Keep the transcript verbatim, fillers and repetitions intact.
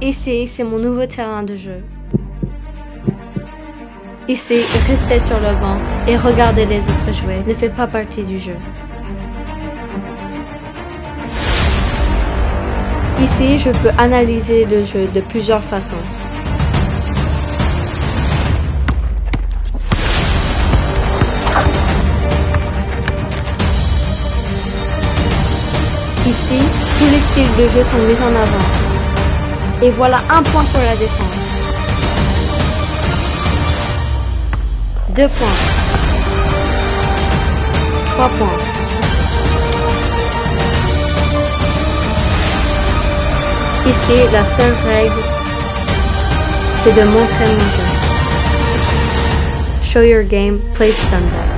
Essayer, c'est mon nouveau terrain de jeu. Ici, rester sur le banc et regarder les autres jouer ne fait pas partie du jeu. Ici, je peux analyser le jeu de plusieurs façons. Ici, tous les styles de jeu sont mis en avant. Et voilà un point pour la défense. Deux points. Trois points. Ici, la seule règle, c'est de montrer mon jeu. Show your game, play Stunball.